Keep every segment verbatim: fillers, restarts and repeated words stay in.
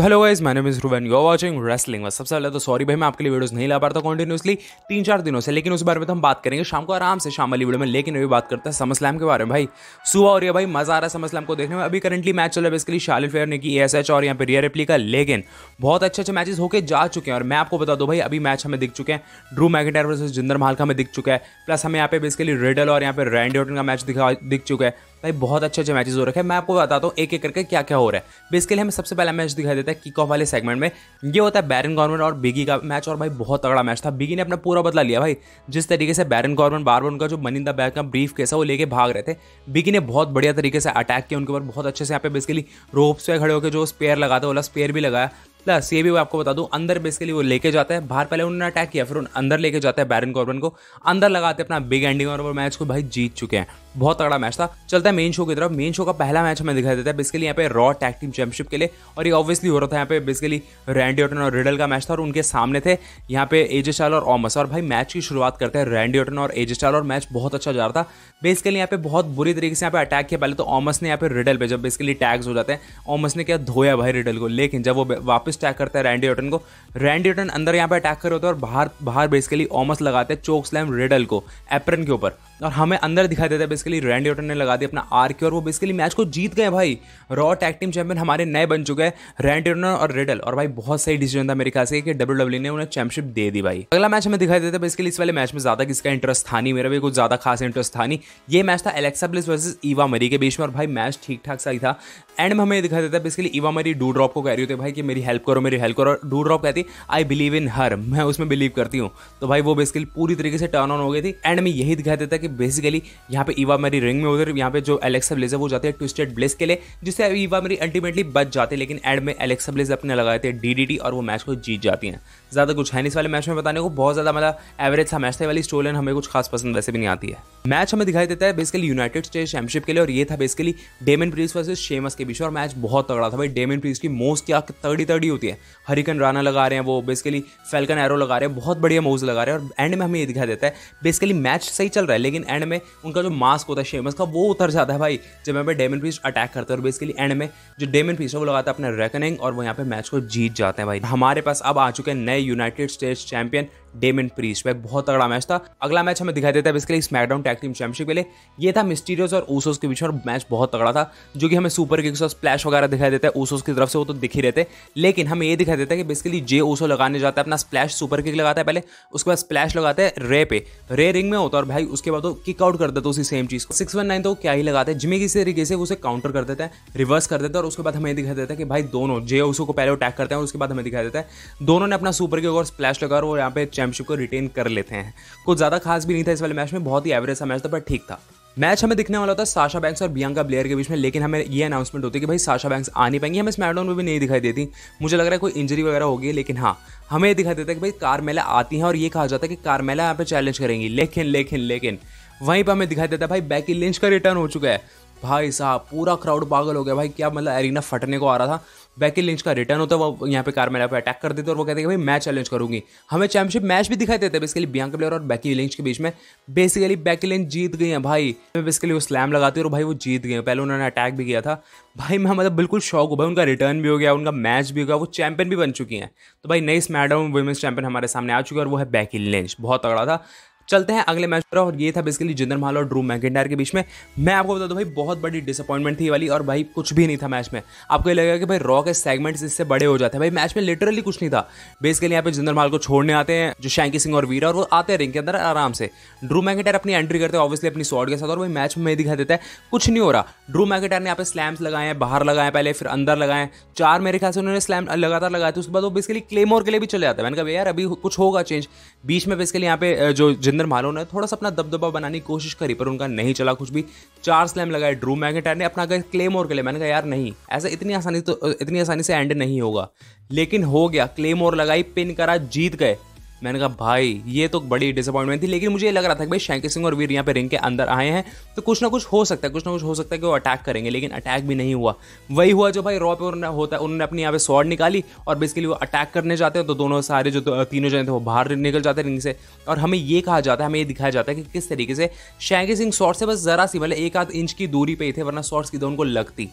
तो hello guys, my name is Ruven, you are watching wrestling. बस सबसे पहले तो सॉरी भाई, मैं आपके लिए वीडियोस नहीं ला पा रहा था कंटिन्यूसली तीन चार दिनों से, लेकिन उस बारे में तो हम बात करेंगे शाम को आराम से, शाम वाली वीडियो में। लेकिन अभी बात करते हैं समरस्लैम के बारे में। भाई सुबह हो रही है भाई, मजा आ रहा है समरस्लैम को देखने में। अभी करंटली मैच चल रहा है बेसिकली शार्लेट फेयर, निकी एएसएच और यहाँ पे रिया रिप्ली का, लेकिन बहुत अच्छे अच्छे मैचेस होकर जा चुके हैं। और मैं आपको बता दूं भाई, अभी मैच हमें दिख चुके हैं, ड्रू मैकिंटायर वर्सेस जिंदर महल का हमें दिख चुका है, प्लस हमें यहाँ पे बेसिकली रिडल और यहाँ पे रैंडी ऑर्टन का मैच दिखा दिख चुका है। भाई बहुत अच्छे अच्छे मैचेस हो रखे हैं। मैं आपको बताता हूँ एक एक करके क्या क्या हो रहा है। बेसिकली हमें सबसे पहला मैच दिखाई देता है किक ऑफ वाले सेगमेंट में, ये होता है बैरन कॉर्बिन और बिग ई का मैच। और भाई बहुत तगड़ा मैच था, बिग ई ने अपना पूरा बदला लिया भाई। जिस तरीके से बैरन कॉर्बिन बार बार उनका जो मनी इन द बैग का ब्रीफ केस है वो लेके भाग रहे थे, बिग ई ने बहुत बढ़िया तरीके से अटैक किया उनके ऊपर, बहुत अच्छे से यहाँ पे बेसिकली रोप्स पे खड़े होकर जो स्पेयर लगाते वाला स्पेयर भी लगाया। प्लस ये भी आपको बता दूं, अंदर बेसिकली वो लेके जाता है, बाहर पहले उन्होंने अटैक किया, फिर उन अंदर लेके जाता है बैरन कॉर्बिन को, अंदर लगाते अपना बिग एंडिंग और वो मैच को भाई जीत चुके हैं। बहुत तगड़ा मैच था। चलता है मेन शो की तरफ। मेन शो का पहला मैच हमें दिखाई देता है बेसिकली यहाँ पे रॉ टैग टीम चैंपियनशिप के लिए, और ये ऑब्वियसली हो रहा था यहाँ पे बेसिकली रैंडी ऑर्टन और रिडल का मैच था, और उनके सामने थे यहाँ पे एजे स्टाइल और ओमस। और भाई मैच की शुरुआत करते हैं रैंडी ऑर्टन और एजे स्टाइल, और मैच बहुत अच्छा जा रहा था। बेसिकली यहाँ पे बहुत बुरी तरीके से यहाँ पे अटैक किया, पहले तो ओमस ने यहाँ पे रिडल पे, जब बेसिकली टैग्स हो जाते हैं ओमस ने क्या धोया भाई रिडल को, लेकिन जब वो वापस अटैक करता है रैंडी ऑर्टन को, रैंडी ऑर्टन अंदर यहाँ पे अटैक कर रहे होते हैं और बाहर बाहर बेसिकली ओमस लगाते हैं चोक स्लैम रिडल को एप्रन के ऊपर, और हमें अंदर दिखाई देता है बेसिकली रैंडी ऑर्टन ने लगा दिया अपना आर के, और वो बेसिकली मैच को जीत गए भाई। रॉ टैग टीम चैंपियन हमारे नए बन चुके हैं रैंडी ऑर्टन और रिडल, और भाई बहुत सही डिसीजन था मेरे ख्याल से कि डब्ल्यू डब्ल्यू ने उन्हें चैंपियनशिप दे दी भाई। अगला मैच हमें दिखाई देता है बेसिकली, इस वाले मैच में ज्यादा किसका इंटरेस्ट था नहीं, मेरा भी कुछ ज्यादा खास इंटरेस्ट था नहीं। ये मैच था एलेक्सा ब्लिस वर्सेस ईवा मरी के बीच में, और भाई मैच ठीक ठाक सही था। एंड में हमें दिखाई देता है basically Eva Marie Doudrop को कह रही होती है भाई कि मेरी हेल्प करो मेरी हेल्प करो, और डू ड्रॉप कहती आई बिलीव इन हर, मैं उसमें बिलीव करती हूँ। तो भाई वो बेसिकली पूरी तरीके से टर्न ऑन हो गई थी। एंड में यही दिखाई देता है कि बेसिकली यहाँ पे ईवा मरी रिंग में, उधर यहाँ पे जो एलेक्सा ब्लिस है वो जाती है ट्विस्टेड ब्लिस के लिए, जिससे ईवा मरी अल्टीमेटली बच जाते, लेकिन एंड में एलेक्सा ब्लिस अपने लगाते हैं डीडीटी और वो मैच को जीत जाती हैं। ज्यादा कुछ है नहीं इस वाले मैच में बताने को, बहुत ज्यादा मतलब एवरेज था मैच था। वाली स्टोरी लाइन हमें कुछ खास पसंद वैसे भी नहीं आती है। मैच हमें दिखाई देता है बेसिकली यूनाइटेड स्टेट्स चैंपियनशिप के लिए, और ये था basically Damian Priest versus Sheamus के बीच, और मैच बहुत तगड़ा था भाई। डेमन प्रीस्ट की मोस्ट क्या तगड़ी तगड़ी होती है, हरिकन राना लगा रहे हैं वो, बेसिकली फैल्कन एरो लगा रहे हैं, बहुत बढ़िया मूव्स लगा रहे हैं। और एंड में हमें ये दिखाई देता है बेसिकली मैच सही चल रहा है, लेकिन एंड में उनका जो मास्क होता है शेमस का वो उतर जाता है भाई जब यहाँ पे डेमन प्रीस्ट अटैक करते हैं, और बेसिकली एंड में जो डेमन प्रीस्ट है वो लगाता है अपना रेकनिंग और वो यहाँ पे मैच को जीत जाते हैं भाई। हमारे पास अब आ चुके हैं नए United States champion Damian Priest. भाई बहुत तगड़ा मैच था। अगला मैच हमें दिखाई देता है basically SmackDown tag team championship के लिए, ये था मिस्टीरियोस और ओसोस के बीच, और मैच बहुत तगड़ा था जो कि हमें सुपर किक्स और स्प्लैश वगैरह दिखाई देता है ओसोस की तरफ से, वो तो दिख ही रहते। लेकिन हमें ये दिखाई देता है कि बेसिकली जे ओसो लगाने जाता है अपना स्प्लैश, सुपर किक लगाता है पहले, उसके बाद स्प्लैश लगाता है रे पे, रे रिंग में होता है और भाई उसके बाद वो किक आउट कर देता है उसी सेम चीज को। सिक्स वन नाइन तो क्या ही लगाते हैं, जिम्मे किसी तरीके से उसे काउंटर कर देता है, रिवर्स कर देता है, और उसके बाद हमें दिखाई देता है कि भाई दोनों जे ओसो को पहले अटैक करते हैं, और उसके बाद हमें दिखाई देता है दोनों ने अपना सुपर किक और स्प्लैश लगा और वो यहाँ पे चैंपियनशिप को रिटेन कर लेते हैं। कुछ ज्यादा खास भी नहीं था इस वाले मैच में, बहुत ही एवरेज सा मैच था पर ठीक था। मैच हमें दिखने वाला था साशा बैंक्स और बियांका बेलेयर के बीच में, लेकिन हमें ये अनाउंसमेंट होती है कि भाई साशा बैंक्स आ नहीं पाएंगी। हमें स्मैकडाउन में भी नहीं दिखाई देती, मुझे लग रहा है कोई इंजरी वगैरह होगी, लेकिन हाँ हमें दिखाई देता है कि भाई कार्मेला आती हैं और ये कहा जाता है कि कार्मेला यहाँ पे चैलेंज करेंगी, लेकिन लेकिन लेकिन वहीं पर हमें दिखाई देता है भाई बैकी लिंच का रिटर्न हो चुका है। भाई साहब पूरा क्राउड पागल हो गया भाई, क्या मतलब एरिना फटने को आ रहा था। बैकी लिंच का रिटर्न होता है, वो यहाँ पे कार्मेला पे अटैक कर देते और वो कहते हैं कि भाई मैं चैलेंज करूंगी। हमें चैंपियनशिप मैच भी दिखाई देता है बेसिकली बियांका बेलेयर और बैकी लिंच के बीच में। बेसिकली बैकी लिंच जीत गई हैं भाई, बेसिकली वो स्लैम लगाती है और भाई वो जीत गए। पहले उन्होंने अटैक भी किया था भाई, मैं मतलब बिल्कुल शौक हूँ भाई, उनका रिटर्न भी हो गया, उनका मैच भी हो गया, वो चैंपियन भी बन चुकी हैं। तो भाई नई स्मैकडाउन वुमेंस चैंपियन हमारे सामने आ चुकी है और वो है बैकी लिंच। बहुत तगड़ा था। चलते हैं अगले मैच पर, और ये था बेसिकली जिंदर महल और ड्रू मैकिंटायर के बीच में। मैं आपको बता दूं भाई बहुत बड़ी डिसअपॉइंटमेंट थी वाली, और भाई कुछ भी नहीं था मैच में। आपको ये लगेगा कि भाई रॉ के सेगमेंट्स इससे बड़े हो जाते हैं, भाई मैच में लिटरली कुछ नहीं था। बेसिकली यहाँ पे जिंदर महल को छोड़ने आते हैं जो शैंकी सिंह और वीर, और वो आते हैं रिंग के अंदर आराम से। ड्रू मैकिंटायर अपनी एंट्री करते हैं ऑब्वियसली अपनी शॉट के साथ, और वही मैच में दिखा देता है कुछ नहीं हो रहा। ड्रू मैकिंटायर ने यहाँ पे स्लैम्स लगाए हैं, बाहर लगाए पहले, फिर अंदर लगाए, चार मेरे ख्याल से उन्होंने स्लैम लगातार लगाए थे। उसके बाद वो बेसिकली क्लेमोर के लिए भी चले जाते हैं। मैंने कहा यार अभी कुछ होगा चेंज। बीच में बेसिकली यहाँ पे जो जिंदर महल ने थोड़ा सा अपना दबदबा बनाने की कोशिश करी पर उनका नहीं चला कुछ भी। चार स्लैम लगाए ड्रू मैकिंटायर ने अपना क्लेमोर के लिए। मैंने कहा यार नहीं, ऐसे इतनी आसानी तो इतनी आसानी से एंड नहीं होगा, लेकिन हो गया। क्लेमोर लगाई, पिन करा, जीत गए। मैंने कहा भाई ये तो बड़ी डिसअपॉइंटमेंट थी, लेकिन मुझे ये लग रहा था कि भाई शैंकी सिंह और वीर यहाँ पे रिंग के अंदर आए हैं तो कुछ ना कुछ हो सकता है, कुछ ना कुछ हो सकता है कि वो अटैक करेंगे, लेकिन अटैक भी नहीं हुआ। वही हुआ जो भाई रॉ पे उन्होंने होता है, उन्होंने अपनी यहाँ पे शॉट निकाली और बेसिकली वो अटैक करने जाते हैं तो दोनों सारे जो तीनों जने थे वो बाहर निकल जाते हैं रिंग से। और हमें ये कहा जाता है, हमें ये दिखाया जाता है कि किस तरीके से शैंकी सिंह शॉट से बस जरा सी मतलब एक आध इंच की दूरी पर ही थे, वरना शॉट्स की दो उनको लगती।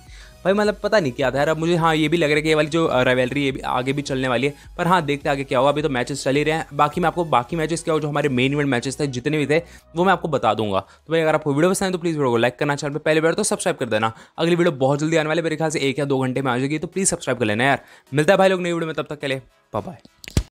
भाई, मतलब पता नहीं क्या था यार। अब मुझे हाँ ये भी लग रहा है कि ये वाली जो राइवलरी ये भी आगे भी चलने वाली है, पर हाँ देखते आगे क्या हुआ। अभी तो मैचेस चल ही रहे हैं, बाकी मैं आपको बाकी मैचेस क्या हो जो हमारे मेन इवेंट मैचेस थे जितने भी थे वो मैं आपको बता दूंगा। तो भाई अगर आपको वीडियो पसंद है तो प्लीज़ वीडियो को लाइक करना, चैनल पर पहले बार तो सब्सक्राइब कर देना। अगली वीडियो बहुत जल्दी आने वाली है, मेरे ख्याल से एक या दो घंटे में आ जाएगी, तो प्लीज़ सब्सक्राइब कर लेना यार। मिलता है भाई लोग नई वीडियो में, तब तक के लिए बाय बाय।